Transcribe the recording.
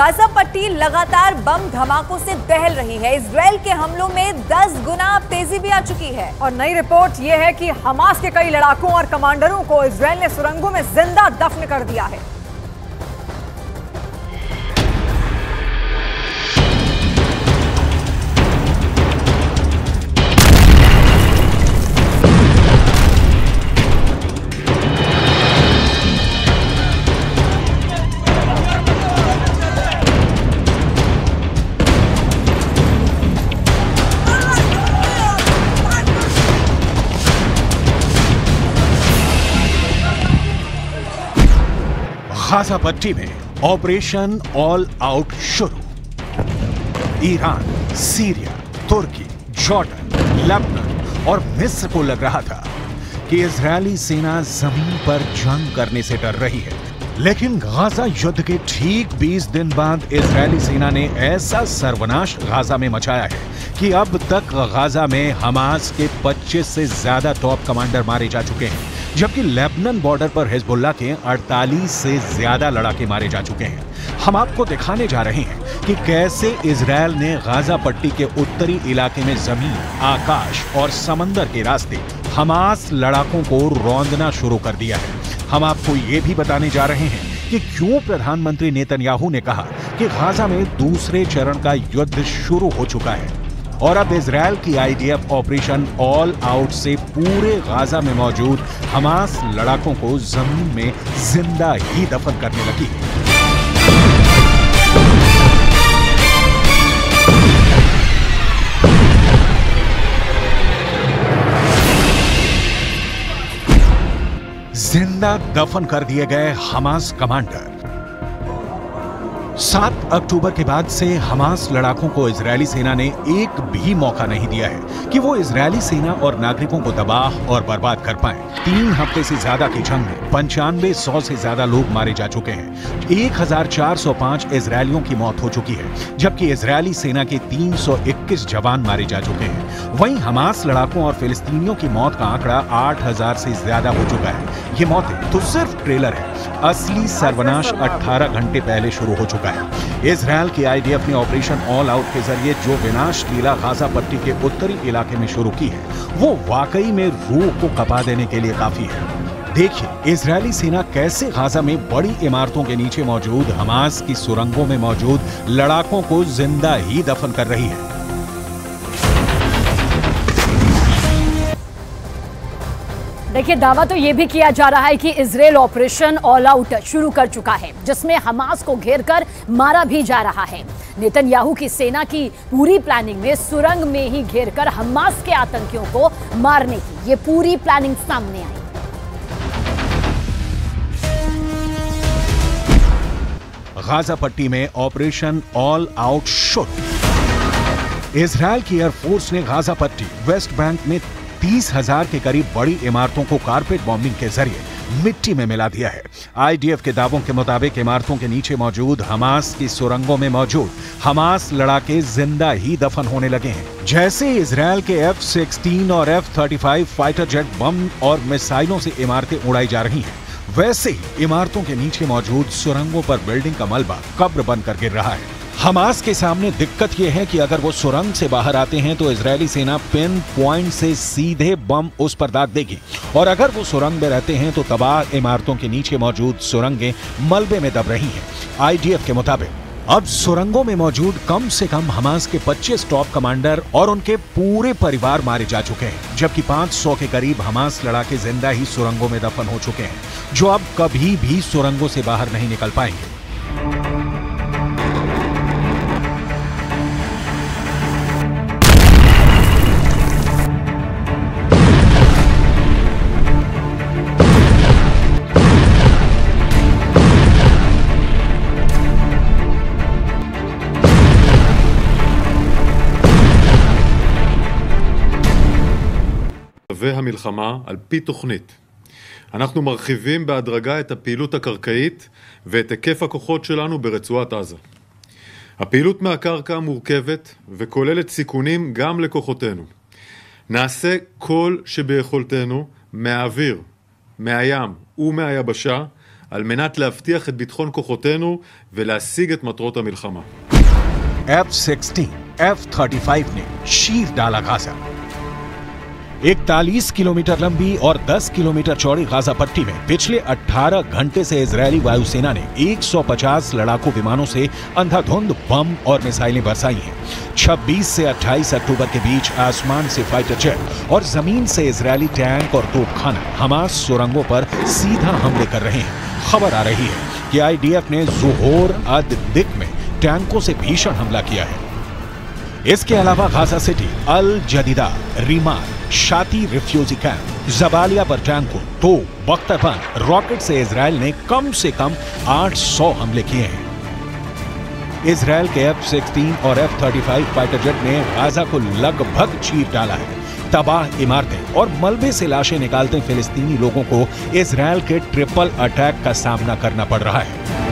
Gaza पट्टी लगातार बम धमाकों से दहल रही है। इजरायल के हमलों में 10 गुना तेजी भी आ चुकी है। और नई रिपोर्ट ये है कि हमास के कई लड़ाकों और कमांडरों को इजरायल ने सुरंगों में जिंदा दफन कर दिया है। गाजा पट्टी में ऑपरेशन ऑल आउट शुरू। ईरान, सीरिया, तुर्की, जॉर्डन, लेबनान और मिस्र को लग रहा था कि इजरायली सेना जमीन पर जंग करने से डर रही है, लेकिन गाजा युद्ध के ठीक 20 दिन बाद इजरायली सेना ने ऐसा सर्वनाश गाजा में मचाया है कि अब तक गाजा में हमास के 25 से ज्यादा टॉप कमांडर मारे जा चुके हैं, जबकि लेबनन बॉर्डर पर हिजबुल्लाह के 48 से ज्यादा लड़ाके मारे जा चुके हैं। हम आपको दिखाने जा रहे हैं कि कैसे इजरायल ने गाजा पट्टी के उत्तरी इलाके में जमीन, आकाश और समंदर के रास्ते हमास लड़ाकों को रौंदना शुरू कर दिया है। हम आपको ये भी बताने जा रहे हैं कि क्यों प्रधानमंत्री नेतन्याहू ने कहा कि गाजा में दूसरे चरण का युद्ध शुरू हो चुका है और अब इजरायल की IDF ऑपरेशन ऑल आउट से पूरे गाजा में मौजूद हमास लड़ाकों को जमीन में जिंदा ही दफन करने लगी है। जिंदा दफन कर दिए गए हमास कमांडर। 7 अक्टूबर के बाद से हमास लड़ाकों को इजरायली सेना ने एक भी मौका नहीं दिया है कि वो इजरायली सेना और नागरिकों को तबाह और बर्बाद कर पाए। 3 हफ्ते से ज्यादा की जंग में 9500 से ज्यादा लोग मारे जा चुके हैं। 1405 इजरायलियों की मौत हो चुकी है, जबकि इजरायली सेना के 321 जवान मारे जा चुके हैं। वहीं हमास लड़ाकों और फिलिस्तीनियों की मौत का आंकड़ा 8000 से ज्यादा हो चुका है। ये मौतें तो सिर्फ ट्रेलर है, असली सर्वनाश 18 घंटे पहले शुरू हो चुका है। इजरायल की IDF ने ऑपरेशन ऑल आउट के जरिए जो विनाश लीला गाजा पट्टी के उत्तरी इलाके में शुरू की है, वो वाकई में रूह को कपा देने के लिए काफी है। देखिए इजरायली सेना कैसे गाजा में बड़ी इमारतों के नीचे मौजूद हमास की सुरंगों में मौजूद लड़ाकों को जिंदा ही दफन कर रही है। देखिए, दावा तो ये भी किया जा रहा है कि इजरायल ऑपरेशन ऑल आउट शुरू कर चुका है, जिसमें हमास को घेरकर मारा भी जा रहा है। नेतन्याहू की सेना की पूरी प्लानिंग में सुरंग में ही घेरकर हमास के आतंकियों को मारने की ये पूरी प्लानिंग सामने आई। गाजा पट्टी में ऑपरेशन ऑल आउट शुरू। इजरायल की एयरफोर्स ने गाजा पट्टी, वेस्ट बैंक में 30,000 के करीब बड़ी इमारतों को कारपेट बॉम्बिंग के जरिए मिट्टी में मिला दिया है। IDF के दावों के मुताबिक इमारतों के नीचे मौजूद हमास की सुरंगों में मौजूद हमास लड़ाके जिंदा ही दफन होने लगे हैं। जैसे इजरायल के F-16 और F-35 फाइटर जेट बम और मिसाइलों से इमारतें उड़ाई जा रही हैं, वैसे ही इमारतों के नीचे मौजूद सुरंगों पर बिल्डिंग का मलबा कब्र बनकर गिर रहा है। हमास के सामने दिक्कत यह है कि अगर वो सुरंग से बाहर आते हैं तो इजरायली सेना पिन पॉइंट से सीधे बम उस पर दाग देगी, और अगर वो सुरंग में रहते हैं तो तबाह इमारतों के नीचे मौजूद सुरंगें मलबे में दब रही हैं। IDF के मुताबिक अब सुरंगों में मौजूद कम से कम हमास के 25 टॉप कमांडर और उनके पूरे परिवार मारे जा चुके हैं, जबकि 500 के करीब हमास लड़ाके जिंदा ही सुरंगों में दफन हो चुके हैं, जो अब कभी भी सुरंगों से बाहर नहीं निकल पाएंगे। המלחמה על פי תוכנית. אנחנו מרחיבים בהדרגה את הפעילות הקרקעית ואת היקף הכוחות שלנו ברצועת עזה. הפעילות מהקרקע מורכבת וכוללת סיכונים גם לכוחותינו. נעשה כל שביכולתנו מהאוויר, מהים ומהיבשה על מנת להבטיח את ביטחון כוחותינו ולהשיג את מטרות המלחמה. F-16, F-35 ने शीर डाला गाजा। 41 किलोमीटर लंबी और 10 किलोमीटर चौड़ी गाजा पट्टी में पिछले 18 घंटे से इजरायली वायुसेना ने 150 लड़ाकू विमानों से अंधाधुंध बम और मिसाइलें बरसाई हैं। 26 से 28 अक्टूबर के बीच आसमान से फाइटर जेट और जमीन से इजरायली टैंक और तोपखाना हमास सुरंगों पर सीधा हमले कर रहे हैं। खबर आ रही है कि IDF ने जोहोर अद दिक में टैंकों से भीषण हमला किया है। इसके अलावा Gaza city, Al Jadida, Rimal, Shati refugee camp, Jabalia पर टैंकों, तो बख्तरबंद रॉकेट से इजरायल ने कम से कम 800 हमले किए हैं। इजरायल के F-16 और F-35 फाइटर जेट ने गाजा को लगभग चीर डाला है। तबाह इमारतें और मलबे से लाशें निकालते फिलिस्तीनी लोगों को इजरायल के ट्रिपल अटैक का सामना करना पड़ रहा है।